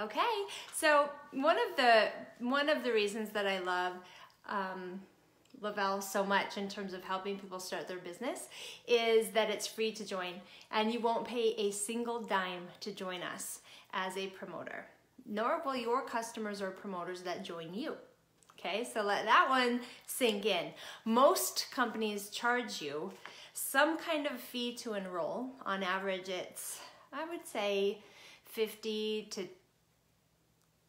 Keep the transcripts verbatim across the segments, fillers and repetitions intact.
Okay, so one of the one of the reasons that I love um, LeVel so much in terms of helping people start their business is that it's free to join, and you won't pay a single dime to join us as a promoter, nor will your customers or promoters that join you. Okay, so let that one sink in. Most companies charge you some kind of fee to enroll. On average, it's, I would say, fifty to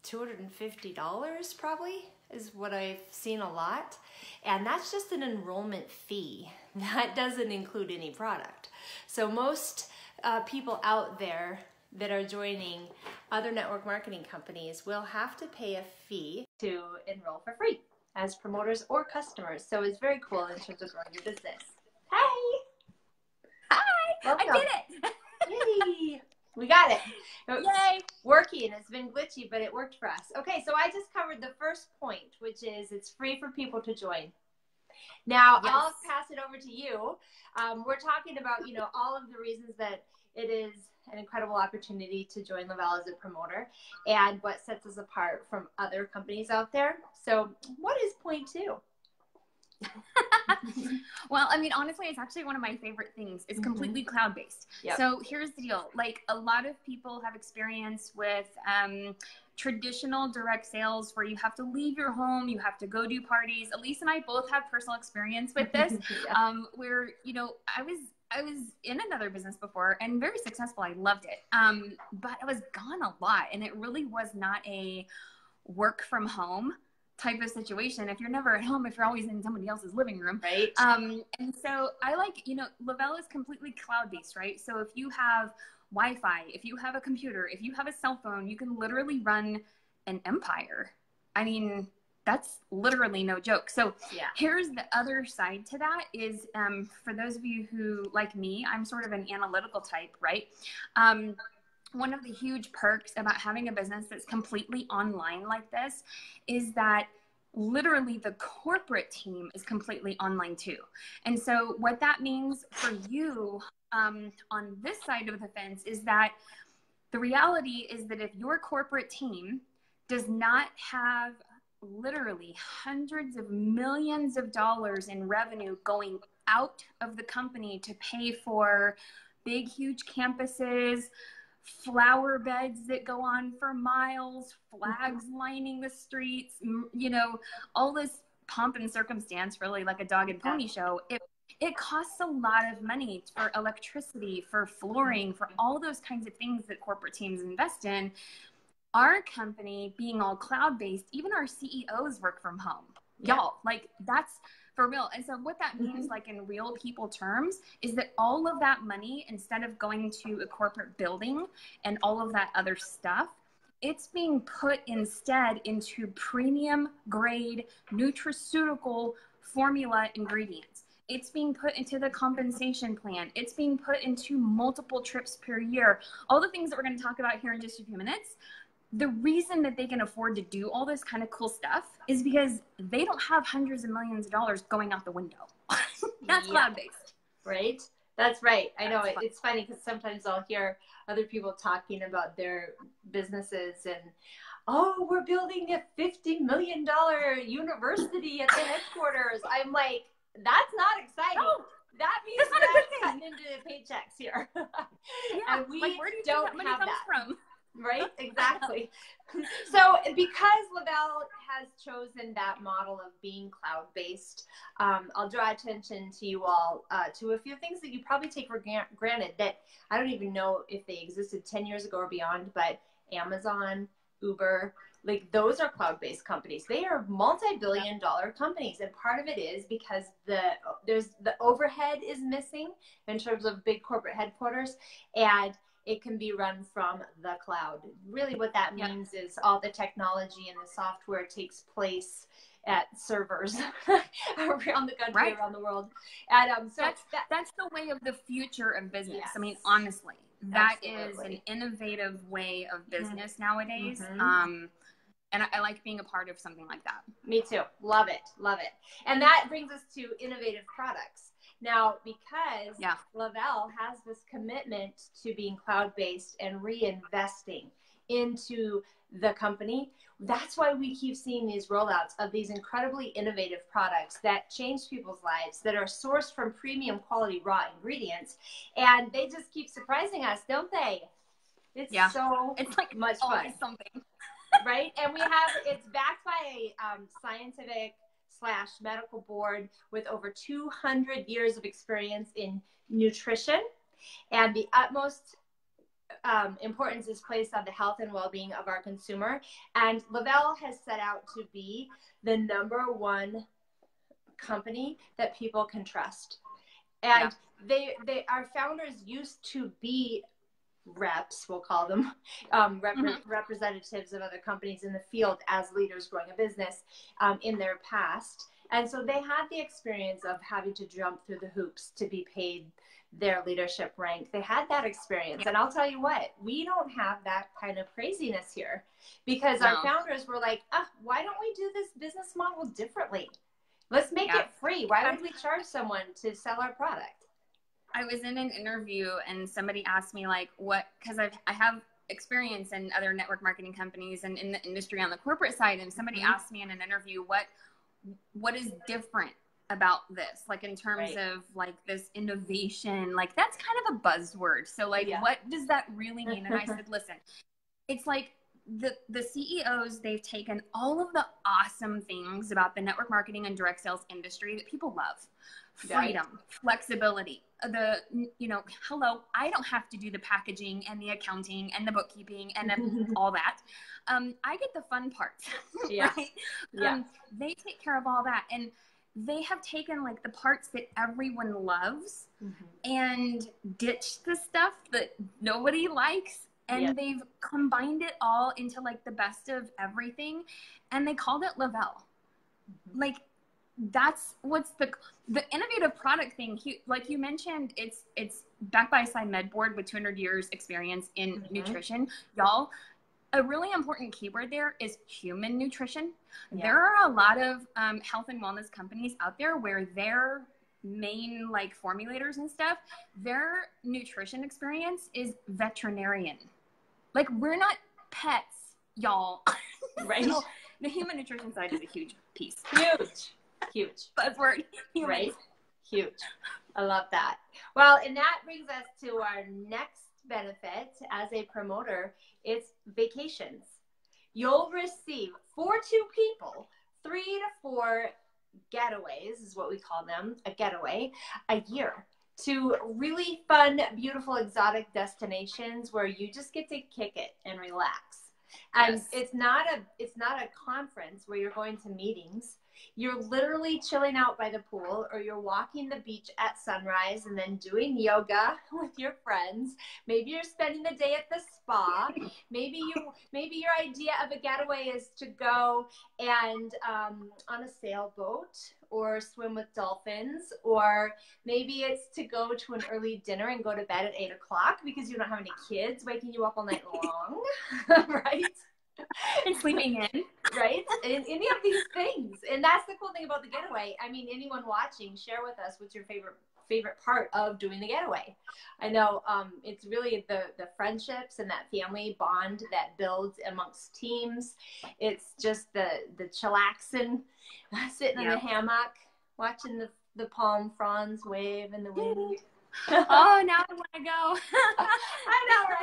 two hundred fifty dollars probably is what I've seen a lot. And that's just an enrollment fee. That doesn't include any product. So most uh, people out there that are joining other network marketing companies will have to pay a fee to enroll for free as promoters or customers. So it's very cool in terms of growing your business. Hey! Hi! Welcome. I did it! Yay! We got it. It's Yay. Working. It's been glitchy, but it worked for us. Okay, so I just covered the first point, which is it's free for people to join. Now, yes. I'll pass it over to you. Um, we're talking about, you know, all of the reasons that it is an incredible opportunity to join LeVel as a promoter and what sets us apart from other companies out there. So what is point two? Well, I mean, honestly, it's actually one of my favorite things. It's completely mm-hmm. cloud-based. Yep. So here's the deal. Like, a lot of people have experience with um, traditional direct sales where you have to leave your home, you have to go do parties. Elise and I both have personal experience with this. Yeah. um, where, you know, I was... I was in another business before and very successful. I loved it. Um, but I was gone a lot, and it really was not a work from home type of situation. If you're never at home, if you're always in somebody else's living room, right? Um, and so I like, you know, LeVel is completely cloud-based, right? So if you have Wi-Fi, if you have a computer, if you have a cell phone, you can literally run an empire. I mean, that's literally no joke. So yeah. Here's the other side to that is, um, for those of you who, like me, I'm sort of an analytical type, right? Um, one of the huge perks about having a business that's completely online like this is that literally the corporate team is completely online too. And so what that means for you um, on this side of the fence is that the reality is that if your corporate team does not have literally hundreds of millions of dollars in revenue going out of the company to pay for big, huge campuses, flower beds that go on for miles, flags lining the streets, you know, all this pomp and circumstance, really like a dog and pony show. It, it costs a lot of money for electricity, for flooring, for all those kinds of things that corporate teams invest in. Our company being all cloud-based, even our C E Os work from home. Y'all, yeah. Like, that's for real. And so what that means, like in real people terms, is that all of that money, instead of going to a corporate building and all of that other stuff, it's being put instead into premium grade nutraceutical formula ingredients. It's being put into the compensation plan. It's being put into multiple trips per year. All the things that we're going to talk about here in just a few minutes. The reason that they can afford to do all this kind of cool stuff is because they don't have hundreds of millions of dollars going out the window. That's yeah. Cloud-based. Right? That's right. I know. It, it's funny because sometimes I'll hear other people talking about their businesses and, oh, we're building a fifty million dollar university at the headquarters. I'm like, that's not exciting. No. That means that's not a good thing. Into the paychecks here. Yeah. And we like, where do you don't think that money have comes that. From? Right? Exactly. So because LeVel has chosen that model of being cloud-based, um, I'll draw attention to you all uh, to a few things that you probably take for gra granted that I don't even know if they existed ten years ago or beyond, but Amazon, Uber, like those are cloud-based companies. They are multi-billion dollar companies. And part of it is because the there's the overhead is missing in terms of big corporate headquarters, and it can be run from the cloud. Really what that means yeah. is all the technology and the software takes place at servers around the country, right. around the world. And um, so that's, that, that's the way of the future of business. Yes. I mean, honestly, that Absolutely. Is an innovative way of business mm-hmm. nowadays. Mm-hmm. Um, and I, I like being a part of something like that. Me too. Love it. Love it. And that brings us to innovative products. Now, because yeah. LeVel has this commitment to being cloud-based and reinvesting into the company. That's why we keep seeing these rollouts of these incredibly innovative products that change people's lives, that are sourced from premium quality raw ingredients. And they just keep surprising us, don't they? It's yeah. so it's like much fun. Something. Right? And we have, it's backed by a um, scientific slash medical board with over two hundred years of experience in nutrition. And the utmost um, importance is placed on the health and well-being of our consumer. And LeVel has set out to be the number one company that people can trust. And yeah. they, they, our founders used to be reps, we'll call them, um, rep mm-hmm. representatives of other companies in the field as leaders growing a business um, in their past. And so they had the experience of having to jump through the hoops to be paid their leadership rank. They had that experience. And I'll tell you what, we don't have that kind of craziness here, because no. our founders were like, oh, why don't we do this business model differently? Let's make yeah. it free. Why would we charge someone to sell our product? I was in an interview and somebody asked me like, what, because I've, I have experience in other network marketing companies and in the industry on the corporate side. And somebody mm-hmm. asked me in an interview, what, what is different about this? Like in terms right. of like this innovation, like that's kind of a buzzword. So like, yeah. what does that really mean? And I said, listen, it's like the, the C E Os, they've taken all of the awesome things about the network marketing and direct sales industry that people love. Freedom, right. flexibility, the, you know, hello, I don't have to do the packaging and the accounting and the bookkeeping and the, all that. Um, I get the fun parts. Yeah. Right? yeah. Um, they take care of all that. And they have taken like the parts that everyone loves mm-hmm. and ditched the stuff that nobody likes. And yeah. they've combined it all into like the best of everything. And they called it LeVel. Mm-hmm. Like, that's what's the the innovative product thing. You, like you mentioned, it's it's backed by a side med board with two hundred years experience in mm-hmm. nutrition. Y'all, a really important keyword there is human nutrition. Yeah. There are a lot of um, health and wellness companies out there where their main like formulators and stuff, their nutrition experience is veterinarian. Like we're not pets, y'all. Right. So, the human nutrition side is a huge piece. Huge. Huge. Buzzword. Right? Huge. I love that. Well, and that brings us to our next benefit as a promoter. It's vacations. You'll receive, for two people, three to four getaways is what we call them, a getaway, a year, to really fun, beautiful, exotic destinations where you just get to kick it and relax. And yes. it's not a it's not a conference where you're going to meetings. You're literally chilling out by the pool, or you're walking the beach at sunrise and then doing yoga with your friends. Maybe you're spending the day at the spa. Maybe you maybe your idea of a getaway is to go and um, on a sailboat or swim with dolphins, or maybe it's to go to an early dinner and go to bed at eight o'clock because you don't have any kids waking you up all night long, right? And sleeping in, right? And any of these things. And that's the cool thing about the getaway. I mean, anyone watching, share with us what's your favorite favorite part of doing the getaway. I know um, it's really the, the friendships and that family bond that builds amongst teams. It's just the, the chillaxing, sitting yeah. in the hammock, watching the, the palm fronds wave in the wind. Oh, now I want to go. I know,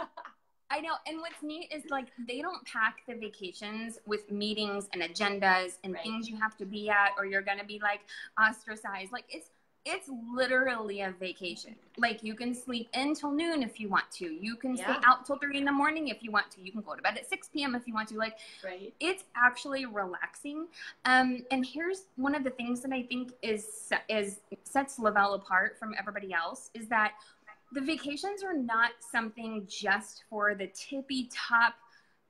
right? I know. And what's neat is like they don't pack the vacations with meetings and agendas and right. things you have to be at or you're going to be like ostracized. Like it's it's literally a vacation. Like you can sleep in till noon if you want to. You can yeah. stay out till three in the morning if you want to. You can go to bed at six p m if you want to. Like right. it's actually relaxing. Um, and here's one of the things that I think is is sets LeVel apart from everybody else is that the vacations are not something just for the tippy top,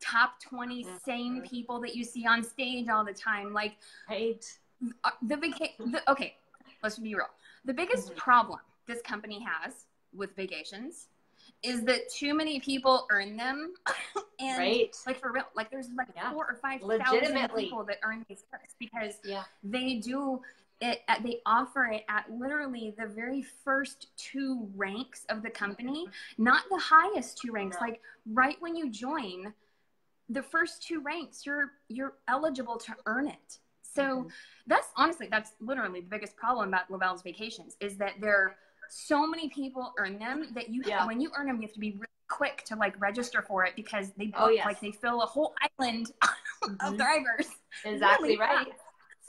top twenty same people that you see on stage all the time. Like right. the vacation, okay, let's be real. The biggest mm-hmm. problem this company has with vacations is that too many people earn them. And right. like for real, like there's like yeah. four or five thousand people that earn these perks because yeah. they do, it, they offer it at literally the very first two ranks of the company, not the highest two ranks. Like right when you join, the first two ranks, you're you're eligible to earn it. So mm-hmm. that's honestly, that's literally the biggest problem about LeVel's vacations, is that there are so many people earn them that you yeah. have, when you earn them, you have to be really quick to like register for it, because they book, oh, yes. like they fill a whole island mm-hmm. of Thrivers. Exactly really right. Fast.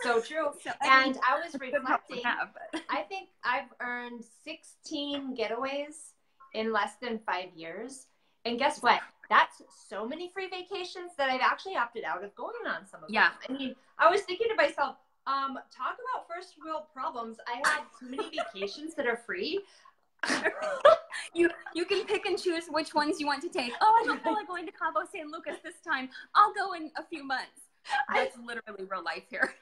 So true. So, and I, mean, I was reflecting, have, I think I've earned sixteen getaways in less than five years. And guess what? That's so many free vacations that I've actually opted out of going on some of yeah. them. I mean, I was thinking to myself, um, talk about first world problems. I had too many vacations that are free. you you can pick and choose which ones you want to take. Oh, I don't feel like going to Cabo San Lucas this time. I'll go in a few months. That's I, literally real life here.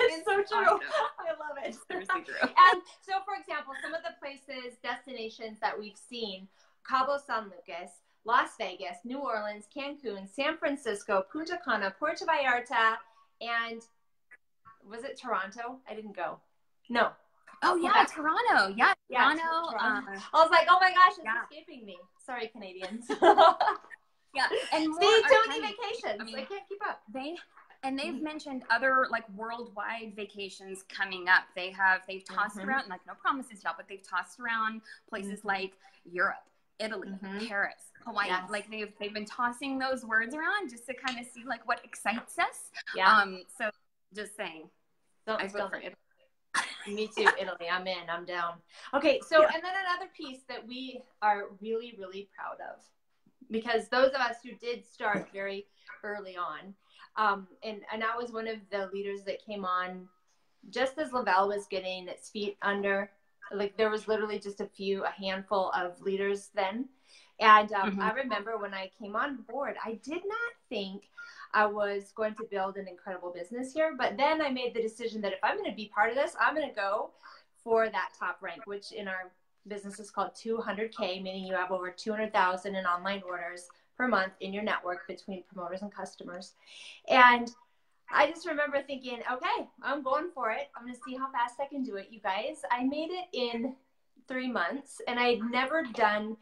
It's so true. Awesome. I love it. Seriously true. And so, for example, some of the places, destinations that we've seen, Cabo San Lucas, Las Vegas, New Orleans, Cancun, San Francisco, Punta Cana, Puerto Vallarta, and was it Toronto? I didn't go. No. Oh, yeah, yeah. Toronto. Yeah, yeah Toronto. Toronto. Uh, I was like, oh, my gosh, it's yeah. escaping me. Sorry, Canadians. yeah. And more see, too many vacations. I mean, I can't keep up. They And they've mm-hmm. mentioned other like worldwide vacations coming up. They have, they've tossed mm-hmm. around, like no promises y'all, but they've tossed around places mm-hmm. like Europe, Italy, mm-hmm. Paris, Hawaii. Yes. Like they've, they've been tossing those words around just to kind of see like what excites us. Yeah. Um, so just saying. Don't I vote for Italy. Me too, Italy. I'm in, I'm down. Okay. So, yeah. and then another piece that we are really, really proud of, because those of us who did start very early on, Um, and, and I was one of the leaders that came on just as LeVel was getting its feet under, like there was literally just a few, a handful of leaders then. And um, mm-hmm. I remember when I came on board, I did not think I was going to build an incredible business here. But then I made the decision that if I'm going to be part of this, I'm going to go for that top rank, which in our business is called two hundred K, meaning you have over two hundred thousand in online orders per month in your network between promoters and customers. And I just remember thinking, okay, I'm going for it. I'm going to see how fast I can do it, you guys. I made it in three months, and I'd never done,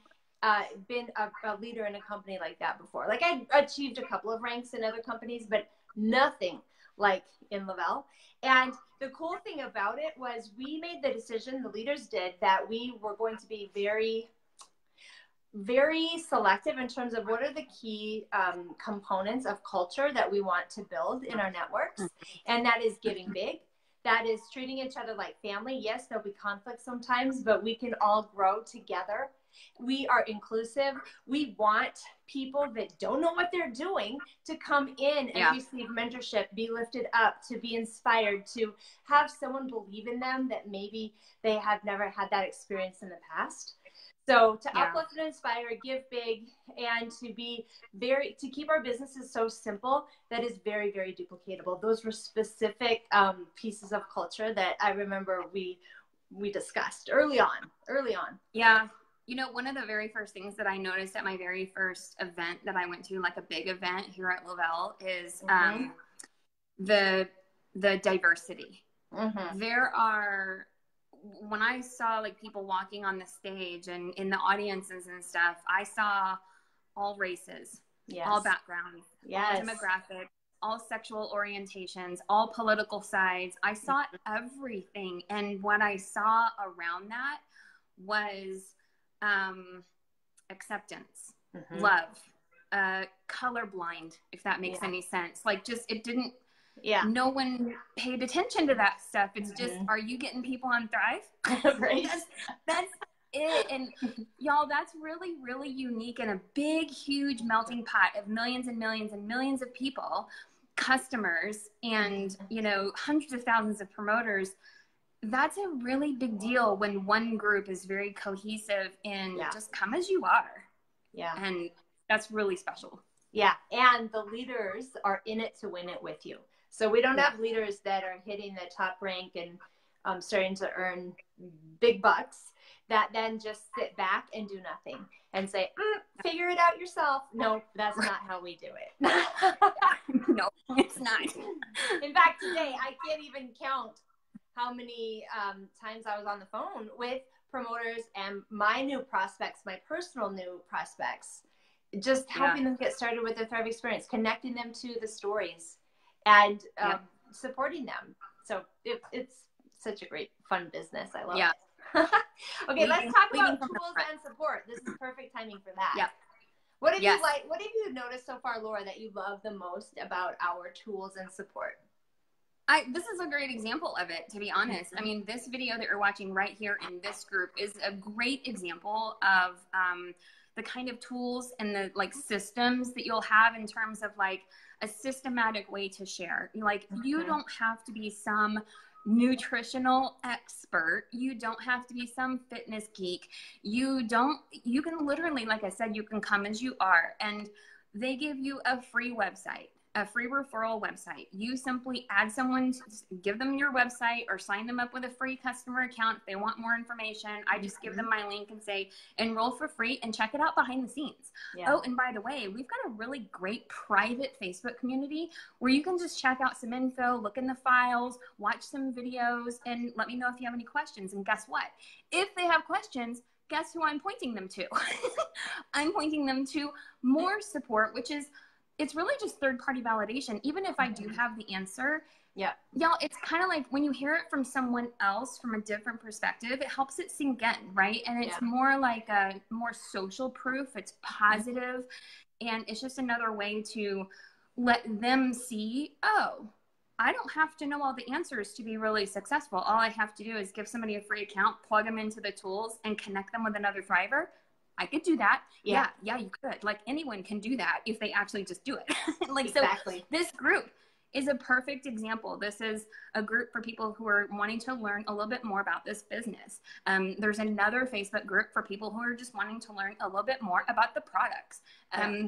uh, been a, a leader in a company like that before. Like I achieved a couple of ranks in other companies, but nothing like in LeVel. And the cool thing about it was we made the decision, the leaders did, that we were going to be very very selective in terms of what are the key um, components of culture that we want to build in our networks. And that is giving big. That is treating each other like family. Yes, there'll be conflict sometimes, but we can all grow together. We are inclusive. We want people that don't know what they're doing to come in and yeah. receive mentorship, be lifted up, to be inspired, to have someone believe in them that maybe they have never had that experience in the past. So to yeah. uplift and inspire, give big, and to be very, to keep our businesses so simple, that is very, very duplicatable. Those were specific um, pieces of culture that I remember we, we discussed early on, early on. Yeah. You know, one of the very first things that I noticed at my very first event that I went to, like a big event here at LeVel, is mm-hmm. um, the, the diversity. Mm-hmm. There are... When I saw like people walking on the stage and in the audiences and stuff, I saw all races, yes. all backgrounds, yes. all demographics, all sexual orientations, all political sides. I saw everything. And what I saw around that was um, acceptance, mm-hmm. love, uh, colorblind, if that makes yeah. any sense. Like just, it didn't, yeah no one paid attention to that stuff. It's mm-hmm. just, are you getting people on Thrive? Right. that's, that's it. And y'all, that's really really unique, and a big huge melting pot of millions and millions and millions of people, customers, and you know hundreds of thousands of promoters. That's a really big deal when one group is very cohesive and yeah. just come as you are. Yeah and that's really special. Yeah and the leaders are in it to win it with you. So we don't have leaders that are hitting the top rank and um, starting to earn big bucks that then just sit back and do nothing and say, mm, figure it out yourself. No, that's not how we do it. No, it's not. In fact, today I can't even count how many um, times I was on the phone with promoters and my new prospects, my personal new prospects, just helping yeah. them get started with their Thrive experience, connecting them to the stories and um, yeah. supporting them. So it, it's such a great, fun business. I love yeah. it. Okay, let's talk about tools and support. This is perfect timing for that. Yeah. What have yes. you like? What have you noticed so far, Laura, that you love the most about our tools and support? I, this is a great example of it, to be honest. I mean, this video that you're watching right here in this group is a great example of um, the kind of tools and the like systems that you'll have in terms of like a systematic way to share. Like mm-hmm. you don't have to be some nutritional expert. You don't have to be some fitness geek. You don't, you can literally, like I said, you can come as you are, and they give you a free website. A free referral website. You simply add someone, to give them your website or sign them up with a free customer account. If they want more information, I just give them my link and say, enroll for free and check it out behind the scenes. Yeah. Oh, and by the way, we've got a really great private Facebook community where you can just check out some info, look in the files, watch some videos, and let me know if you have any questions. And guess what? If they have questions, guess who I'm pointing them to? I'm pointing them to more support, which is it's really just third-party validation. Even if I do have the answer, yeah, y'all, it's kind of like when you hear it from someone else from a different perspective, it helps it sink in, right? And it's yeah. more like a more social proof. It's positive, and it's just another way to let them see, oh, I don't have to know all the answers to be really successful. All I have to do is give somebody a free account, plug them into the tools, and connect them with another Thriver. I could do that. Yeah. yeah. Yeah, you could. Like anyone can do that if they actually just do it. like exactly. So this group is a perfect example. This is a group for people who are wanting to learn a little bit more about this business. Um, there's another Facebook group for people who are just wanting to learn a little bit more about the products. Um, yeah.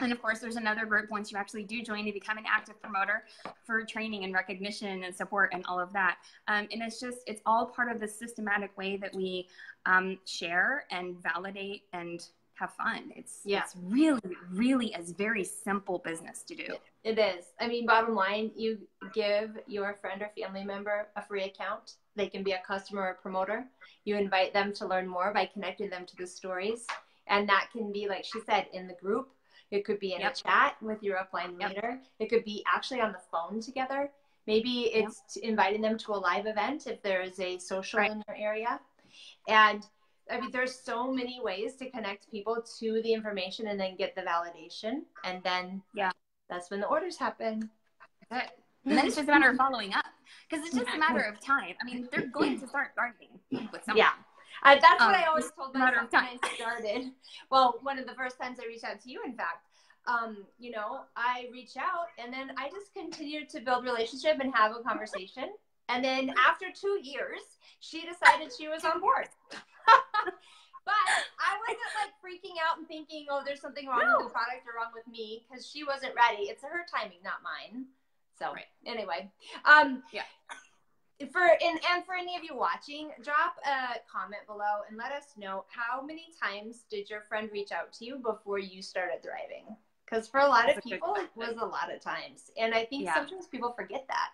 And of course, there's another group once you actually do join to become an active promoter for training and recognition and support and all of that. Um, and it's just, it's all part of the systematic way that we um, share and validate and have fun. It's, yeah. it's really, really a very simple business to do. It is. I mean, bottom line, you give your friend or family member a free account. They can be a customer or a promoter. You invite them to learn more by connecting them to the stories. And that can be, like she said, in the group. It could be in yep. a chat with your upline yep. leader. It could be actually on the phone together. Maybe it's yep. inviting them to a live event if there is a social right. in their area. And I mean, there's so many ways to connect people to the information and then get the validation. And then yeah, that's when the orders happen. Good. And then it's just a matter of following up, because it's just a matter of time. I mean, they're going to start gardening with someone. Yeah. Uh, that's um, what I always told myself when I started. Well, one of the first times I reached out to you, in fact, um, you know, I reach out and then I just continue to build relationship and have a conversation. And then after two years, she decided she was on board. But I wasn't like freaking out and thinking, oh, there's something wrong no. with the product or wrong with me, because she wasn't ready. It's her timing, not mine. So right. anyway, um, yeah. For and, and for any of you watching, drop a comment below and let us know how many times did your friend reach out to you before you started thriving? Because for a lot That's of people, it was a lot of times. And I think yeah. sometimes people forget that,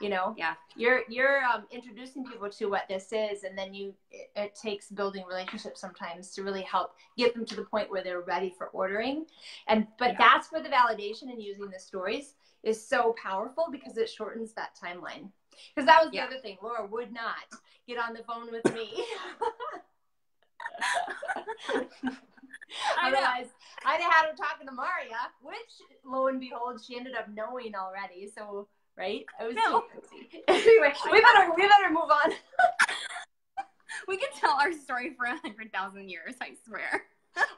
you know? Yeah. You're, you're um, introducing people to what this is, and then you it, it takes building relationships sometimes to really help get them to the point where they're ready for ordering. And But yeah. that's where the validation and using the stories is so powerful, because it shortens that timeline. Because that was the yeah. other thing. Laura would not get on the phone with me. I realized I'd have had her talking to Maria, which, lo and behold, she ended up knowing already. So, right? I was no. Anyway, we better, we better move on. We could tell our story for one hundred thousand years, I swear.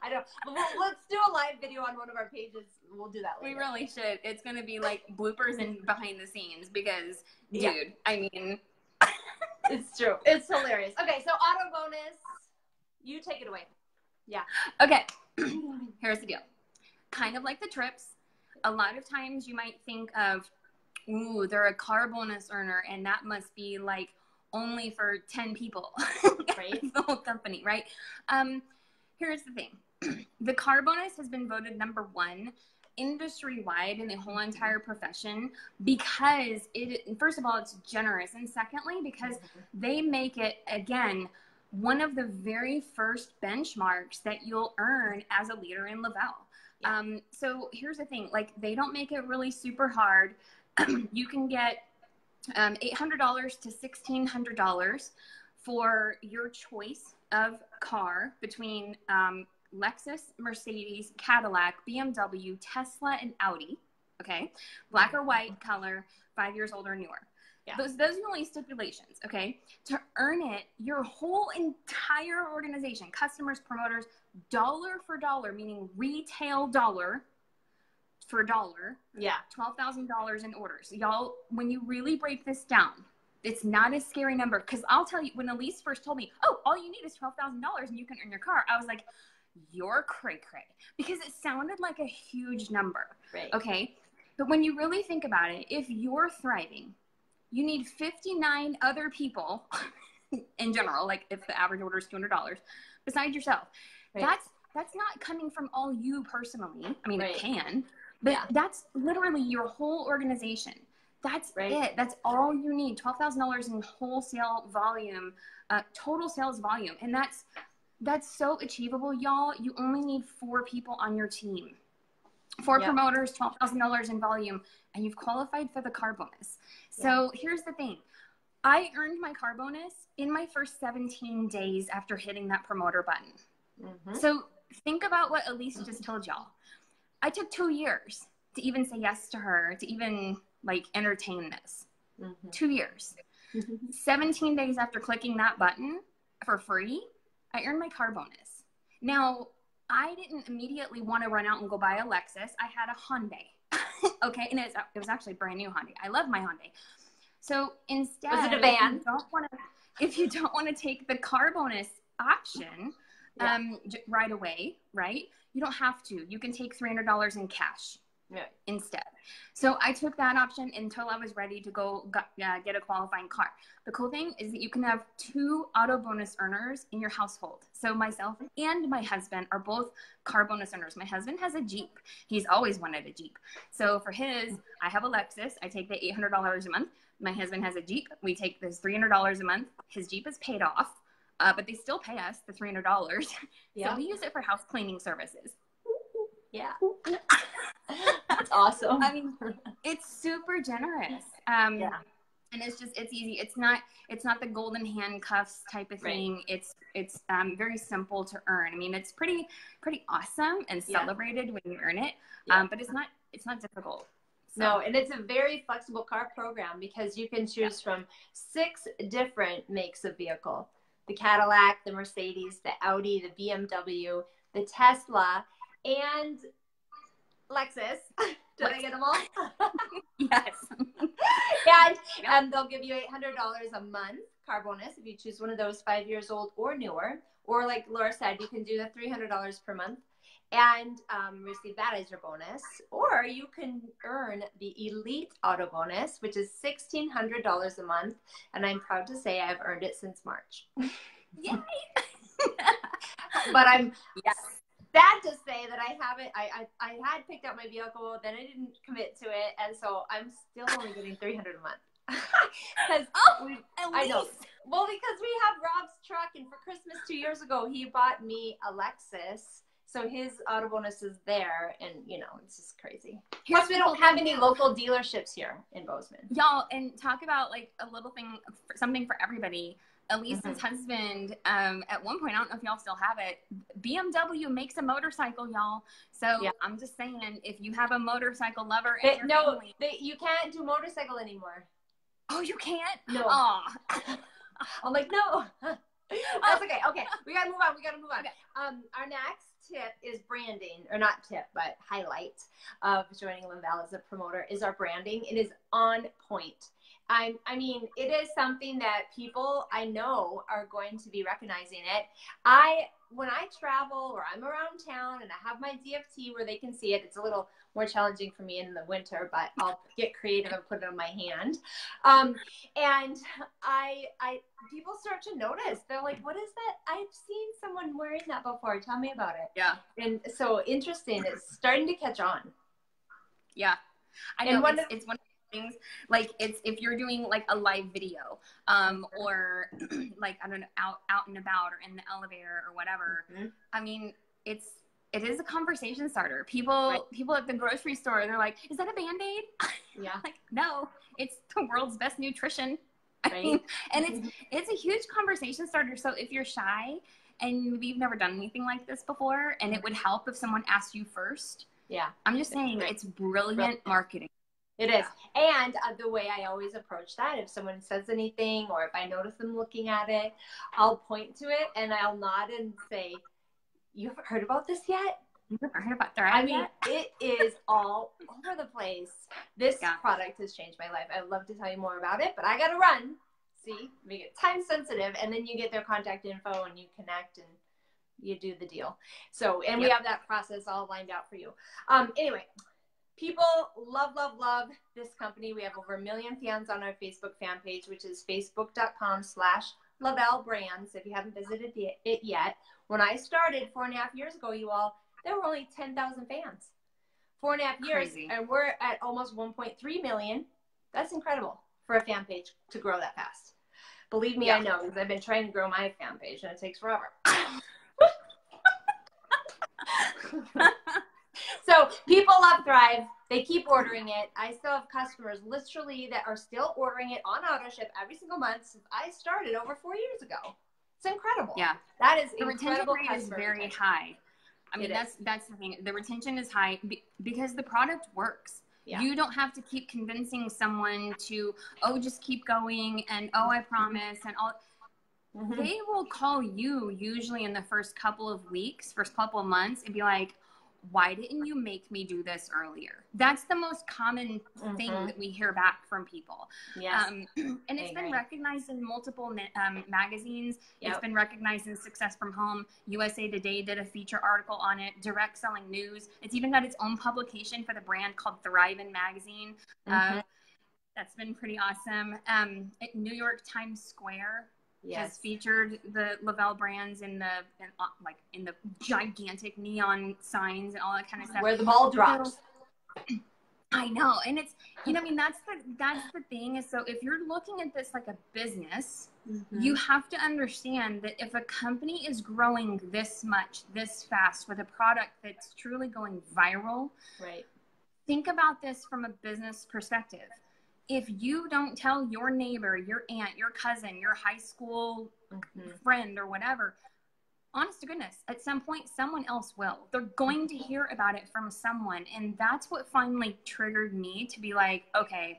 I don't. Well, let's do a live video on one of our pages. We'll do that later. We really should. It's going to be like bloopers and behind the scenes, because, dude, yeah. I mean. It's true. It's hilarious. Okay, so auto bonus. You take it away. Yeah. Okay. Here's the deal. Kind of like the trips, a lot of times you might think of, ooh, they're a car bonus earner, and that must be like only for ten people. Right. The whole company, right? Um. Here's the thing. The car bonus has been voted number one industry-wide in the whole entire profession, because it, first of all, it's generous, and secondly, because they make it, again, one of the very first benchmarks that you'll earn as a leader in LeVel. Yeah. Um, so here's the thing, like, they don't make it really super hard. You can get um, eight hundred to sixteen hundred dollars for your choice of car between um, Lexus, Mercedes, Cadillac, B M W, Tesla, and Audi. Okay. Black or white, color, five years old or newer. Yeah. Those, those are only stipulations. Okay. To earn it, your whole entire organization, customers, promoters, dollar for dollar, meaning retail dollar for dollar. Yeah. twelve thousand dollars in orders. Y'all, when you really break this down, it's not a scary number. Because I'll tell you, when Elise first told me, oh, all you need is twelve thousand dollars and you can earn your car, I was like, you're cray cray, because it sounded like a huge number. Right. Okay. But when you really think about it, if you're thriving, you need fifty-nine other people in general, like if the average order is two hundred dollars besides yourself. Right. That's, that's not coming from all you personally. I mean, right. It can, but yeah. That's literally your whole organization. That's right. It. That's all you need. twelve thousand dollars in wholesale volume, uh, total sales volume. And that's, that's so achievable, y'all. You only need four people on your team. Four yep. promoters, twelve thousand dollars in volume, and you've qualified for the car bonus. So yep. here's the thing. I earned my car bonus in my first seventeen days after hitting that promoter button. Mm-hmm. So think about what Elise mm-hmm. just told y'all. I took two years to even say yes to her, to even like entertain this. Mm-hmm. Two years. Mm-hmm. seventeen days after clicking that button for free, I earned my car bonus. Now, I didn't immediately want to run out and go buy a Lexus. I had a Hyundai, okay? And it was actually a brand new Hyundai. I love my Hyundai. So instead, was it a van? If you don't want to, if you don't want to take the car bonus option yeah. um, right away, right? You don't have to. You can take three hundred dollars in cash yeah. instead. So I took that option until I was ready to go uh, get a qualifying car. The cool thing is that you can have two auto bonus earners in your household. So myself and my husband are both car bonus earners. My husband has a Jeep. He's always wanted a Jeep. So for his, I have a Lexus. I take the eight hundred dollars a month. My husband has a Jeep. We take this three hundred dollars a month. His Jeep is paid off, uh, but they still pay us the three hundred dollars. Yeah. So we use it for house cleaning services. Yeah. That's awesome. I mean, it's super generous. Um, yeah. And it's just, it's easy. It's not, it's not the golden handcuffs type of thing. Right. It's, it's um, very simple to earn. I mean, it's pretty, pretty awesome and celebrated yeah. when you earn it. Yeah. Um, but it's not, it's not difficult. So. No, and it's a very flexible car program because you can choose yeah. from six different makes of vehicle: the Cadillac, the Mercedes, the Audi, the B M W, the Tesla, and Lexus. Did Lexus. I get them all? Yes. And um, they'll give you eight hundred dollars a month car bonus if you choose one of those five years old or newer. Or like Laura said, you can do the three hundred dollars per month and um, receive that as your bonus. Or you can earn the Elite Auto Bonus, which is sixteen hundred dollars a month. And I'm proud to say I've earned it since March. Yay! But I'm... Yes. Sad to say that I haven't, I, I, I had picked up my vehicle, then I didn't commit to it, and so I'm still only getting three hundred dollars a month. Oh, we, I know. Well, because we have Rob's truck, and for Christmas two years ago, he bought me a Lexus, so his auto bonus is there, and, you know, it's just crazy. Here's Plus, we don't have any local dealerships here in Bozeman. Y'all, and talk about, like, a little thing, something for everybody. Elise's mm-hmm. husband, um, at one point, I don't know if y'all still have it, B M W makes a motorcycle, y'all. So yeah. I'm just saying, if you have a motorcycle lover in your no, family. No, you can't do motorcycle anymore. Oh, you can't? No. Oh. I'm like, no. That's okay. Okay. We got to move on. We got to move on. Okay. Um, our next tip is branding, or not tip, but highlight of joining LeVel as a promoter is our branding. It is on point. I, I mean, it is something that people I know are going to be recognizing it. I, when I travel or I'm around town and I have my D F T where they can see it, it's a little more challenging for me in the winter, but I'll get creative and put it on my hand. Um, and I, I, people start to notice. They're like, what is that? I've seen someone wearing that before. Tell me about it. Yeah. And so interesting. It's starting to catch on. Yeah. I know one it's, of it's one of the things, like it's, if you're doing like a live video, um, or like, I don't know, out, out and about or in the elevator or whatever. Mm-hmm. I mean, it's, it is a conversation starter. People, right. people at the grocery store, they're like, is that a Band-Aid? Yeah. Like, no, it's the world's best nutrition. Right. I mean, and it's, it's a huge conversation starter. So if you're shy and maybe you've never done anything like this before, and it would help if someone asked you first. Yeah. I'm just saying right. it's brilliant, brilliant marketing. It yeah. is. And uh, the way I always approach that, if someone says anything or if I notice them looking at it, I'll point to it and I'll nod and say, you haven't heard about this yet? You haven't heard about Thrive I mean, yet? It is all over the place. This yeah. product has changed my life. I'd love to tell you more about it, but I got to run. See, make it time sensitive. And then you get their contact info and you connect and you do the deal. So, and yep. we have that process all lined out for you. Um, anyway, people love, love, love this company. We have over a million fans on our Facebook fan page, which is facebook.com slash LeVel Brands. If you haven't visited it yet, when I started four and a half years ago, you all, there were only ten thousand fans. Four and a half years, Crazy. And we're at almost one point three million. That's incredible for a fan page to grow that fast. Believe me, yeah. I know, because I've been trying to grow my fan page, and it takes forever. So people love Thrive. They keep ordering it. I still have customers literally that are still ordering it on auto ship every single month since I started over four years ago. It's incredible. Yeah. That is the incredible. The retention rate is very retention. high. I mean, it that's, is. that's the thing. The retention is high be because the product works. Yeah. You don't have to keep convincing someone to, oh, just keep going. And, oh, I promise. And all. Mm-hmm. They will call you usually in the first couple of weeks, first couple of months and be like, why didn't you make me do this earlier? That's the most common thing mm-hmm. that we hear back from people. Yes. Um, and it's been recognized in multiple um, magazines. Yep. It's been recognized in Success From Home. U S A Today did a feature article on it. Direct Selling News. It's even got its own publication for the brand called Thrive in Magazine. Mm-hmm. uh, that's been pretty awesome. Um, at New York Times Square. Yes. Has featured the LeVel Brands in the in, uh, like in the gigantic neon signs and all that kind of stuff. Where the ball drops. I know, and it's you know I mean that's the that's the thing is so if you're looking at this like a business, mm-hmm. you have to understand that if a company is growing this much, this fast with a product that's truly going viral, right? Think about this from a business perspective. If you don't tell your neighbor, your aunt, your cousin, your high school mm-hmm. friend or whatever, honest to goodness, at some point, someone else will. They're going to hear about it from someone. And that's what finally triggered me to be like, okay,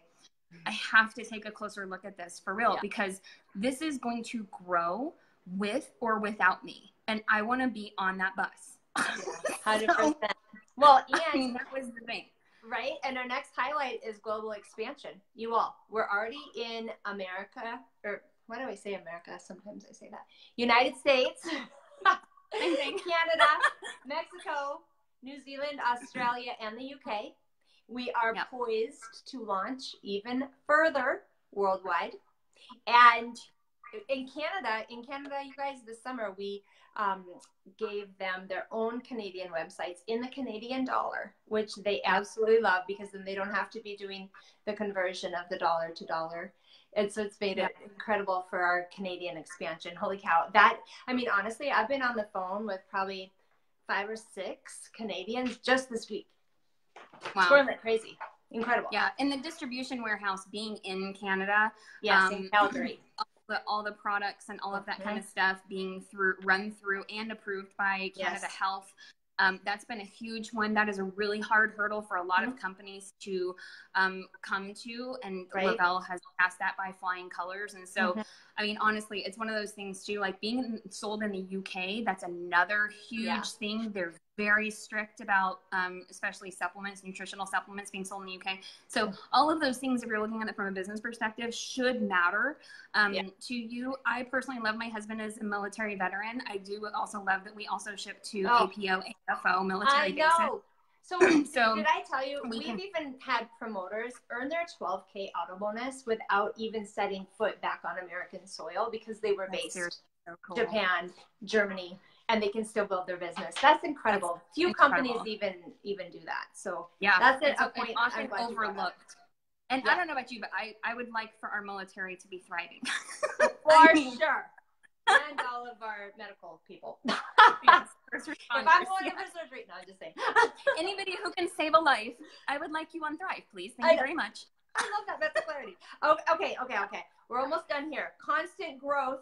I have to take a closer look at this for real, yeah. because this is going to grow with or without me. And I want to be on that bus. one hundred percent. So, well, and I mean, that was the thing. Right. And our next highlight is global expansion. You all, we're already in America, or why do I say America? Sometimes I say that. United States, Canada, Mexico, New Zealand, Australia, and the U K. We are yep. poised to launch even further worldwide. And in Canada, in Canada, you guys, this summer, we um, gave them their own Canadian websites in the Canadian dollar, which they absolutely love because then they don't have to be doing the conversion of the dollar to dollar. And so it's made it incredible for our Canadian expansion. Holy cow. That, I mean, honestly, I've been on the phone with probably five or six Canadians just this week. Wow. It's going like crazy. Incredible. Yeah. And the distribution warehouse being in Canada. Yes, um, in Calgary. The, all the products and all of that mm-hmm. kind of stuff being through run through and approved by Canada yes. Health. Um, that's been a huge one. That is a really hard hurdle for a lot mm-hmm. of companies to um, come to. And right. LeVel has passed that by flying colors. And so, mm-hmm. I mean, honestly, it's one of those things too, like being sold in the U K, that's another huge yeah. thing. They're very strict about, um, especially supplements, nutritional supplements being sold in the U K. So all of those things, if you're looking at it from a business perspective, should matter um, yeah. to you. I personally love my husband as a military veteran. I do also love that we also ship to oh. A P O, A F O, military bases. I know. So, so did I tell you, we we've can... even had promoters earn their twelve K auto bonus without even setting foot back on American soil because they were based in Japan, Germany, and they can still build their business. That's incredible. That's Few incredible. companies even even do that. So yeah, that's it. It's point often overlooked. And yeah. I don't know about you, but I, I would like for our military to be thriving. For sure. And all of our medical people. Yes, first responders. If I'm going yeah. for surgery, no, I'm just saying. Anybody who can save a life, I would like you on Thrive, please. Thank I, you very much. I love that. That's clarity. Oh, okay, okay, okay. We're almost done here. Constant growth.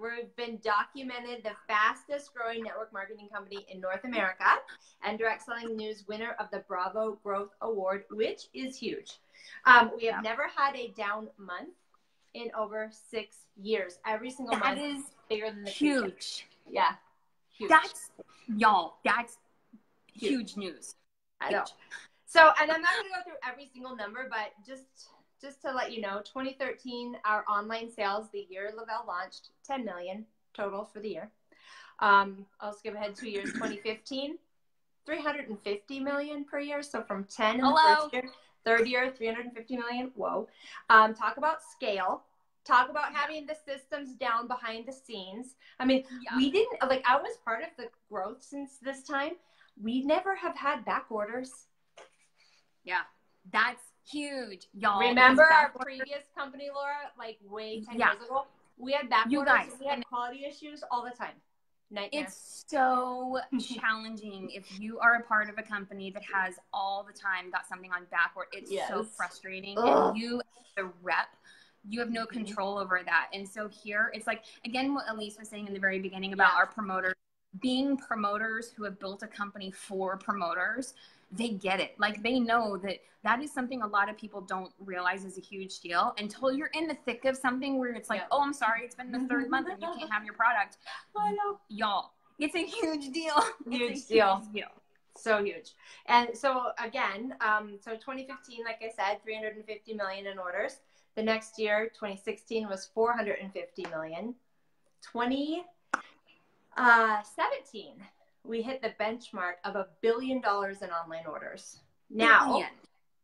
We've been documented the fastest growing network marketing company in North America and Direct Selling News winner of the Bravo Growth Award, which is huge. Um, we have yeah. never had a down month in over six years. Every single that month is bigger than the huge. Weekend. Yeah. Huge. That's, y'all, that's huge, huge news. I know. So, and I'm not going to go through every single number, but just just to let you know, twenty thirteen, our online sales, the year LeVel launched, ten million total for the year. Um, I'll skip ahead two years, twenty fifteen, three hundred fifty million per year. So from ten in Hello. the first year, third year, three hundred fifty million. Whoa. Um, talk about scale. Talk about having the systems down behind the scenes. I mean, yeah. we didn't, like I was part of the growth since this time. We never have had back orders. Yeah, that's huge, y'all. Remember our previous company, Laura, like way ten yeah. years ago? We had back you orders guys. and we had quality issues all the time. Nightmare. It's so challenging if you are a part of a company that has all the time got something on backward. It's yes. so frustrating. Ugh. And you, the rep, you have no control over that. And so here, it's like, again, what Elise was saying in the very beginning about yeah. our promoters being promoters who have built a company for promoters. They get it. Like they know that that is something a lot of people don't realize is a huge deal until you're in the thick of something where it's like, yeah. oh, I'm sorry, it's been the third month and you can't have your product. I know. Y'all, it's a huge deal. Huge, it's a deal. huge deal. So huge. And so again, um, so twenty fifteen, like I said, three hundred fifty million in orders. The next year, twenty sixteen was four hundred fifty million. twenty seventeen. We hit the benchmark of a billion dollars in online orders. Now, yeah.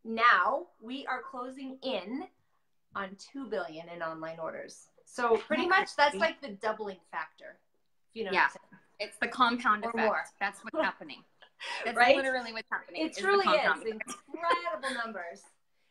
now we are closing in on two billion in online orders. So pretty much that's like the doubling factor. If you know yeah. what I'm saying. It's the compound or effect. More. That's what's happening. That's right? literally what's happening. It truly is. Really is. Incredible numbers.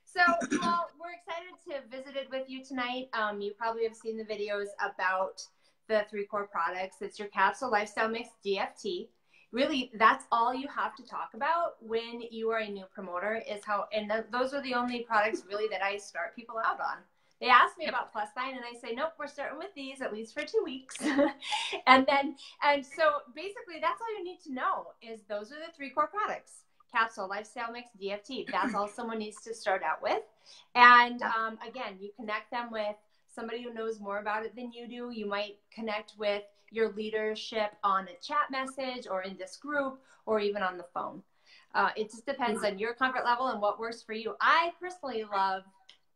So, well, we're excited to have visited with you tonight. Um, you probably have seen the videos about the three core products. It's your Capsule, Lifestyle Mix, D F T. Really, that's all you have to talk about when you are a new promoter is how, and th those are the only products really that I start people out on. They ask me yep. about Plus nine and I say, nope, we're starting with these at least for two weeks. and then, and so basically that's all you need to know is those are the three core products, Capsule, Lifestyle Mix, D F T. That's all someone needs to start out with. And um, again, you connect them with somebody who knows more about it than you do. You might connect with your leadership on a chat message or in this group or even on the phone. Uh, it just depends on your comfort level and what works for you. I personally love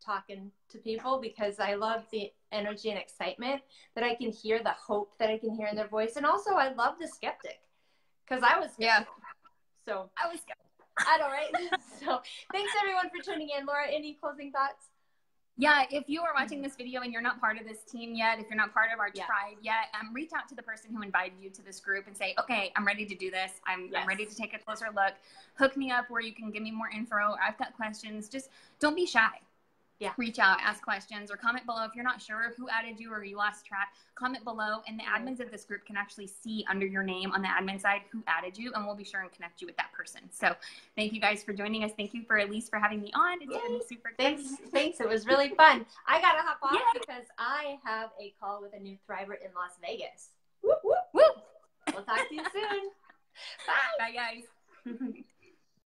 talking to people because I love the energy and excitement that I can hear, the hope that I can hear in their voice. And also I love the skeptic because I was skeptical. Yeah. So I was skeptical. I know, right? So thanks everyone for tuning in. Laura, any closing thoughts? Yeah, if you are watching this video and you're not part of this team yet, if you're not part of our yeah. tribe yet, um, reach out to the person who invited you to this group and say, okay, I'm ready to do this. I'm, yes. I'm ready to take a closer look. Hook me up where you can give me more info. I've got questions. Just don't be shy. Yeah. Reach out, ask questions, or comment below. If you're not sure of who added you or you lost track, comment below. And the admins of this group can actually see under your name on the admin side who added you, and we'll be sure and connect you with that person. So thank you guys for joining us. Thank you for Elise for having me on. It's Yay. been super Thanks. Fun. Thanks. It was really fun. I got to hop off Yay. because I have a call with a new Thriver in Las Vegas. Whoop, whoop, whoop. We'll talk to you soon. Bye. Bye, guys.